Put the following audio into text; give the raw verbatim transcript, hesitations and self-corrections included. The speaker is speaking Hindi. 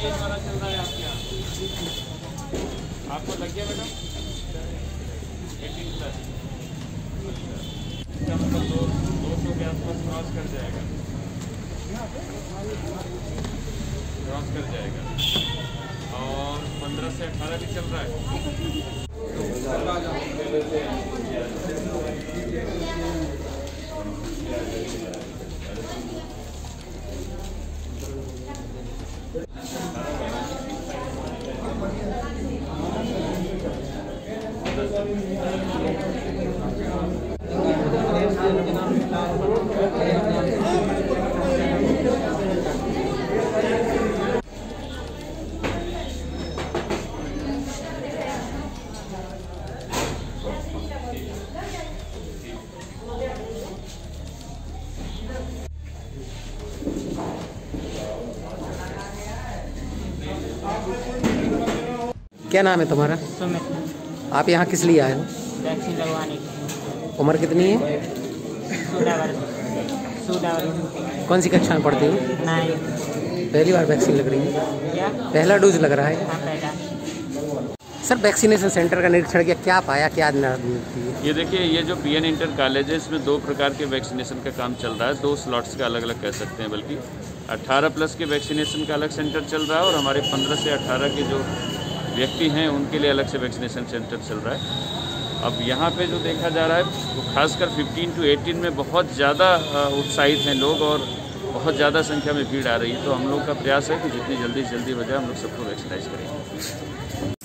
ये हमारा चल रहा है आपके यहाँ। आपको लग गया मैडम अठारह प्लस? आपका दो दो सौ के आसपास क्रॉस कर जाएगा, क्रॉस कर जाएगा। और पंद्रह से अठारह भी चल रहा है। क्या नाम है तुम्हारा? आप यहाँ किस लिए आए हो? वैक्सीन लगवाने की। उम्र कितनी है? सोलह वर्ष। कौन सी कक्षा में पढ़ते हो? पहली बार वैक्सीन लग रही है क्या? पहला डोज लग रहा है। हाँ, पहला। सर वैक्सीनेशन सेंटर का निरीक्षण किया, क्या पाया, क्या निरादमी? ये देखिए, ये जो पीएन इंटर कॉलेज है इसमें दो प्रकार के वैक्सीनेशन का काम चल रहा है, दो स्लॉट्स का अलग अलग कह सकते हैं। बल्कि अठारह प्लस के वैक्सीनेशन का अलग सेंटर चल रहा है और हमारे पंद्रह से अठारह के जो व्यक्ति हैं उनके लिए अलग से वैक्सीनेशन सेंटर चल रहा है। अब यहाँ पे जो देखा जा रहा है वो खासकर पंद्रह टू अठारह में बहुत ज़्यादा उत्साहित हैं लोग और बहुत ज़्यादा संख्या में भीड़ आ रही है। तो हम लोग का प्रयास है कि जितनी जल्दी से जल्दी वजह हम लोग सबको वैक्सीनाइज करेंगे।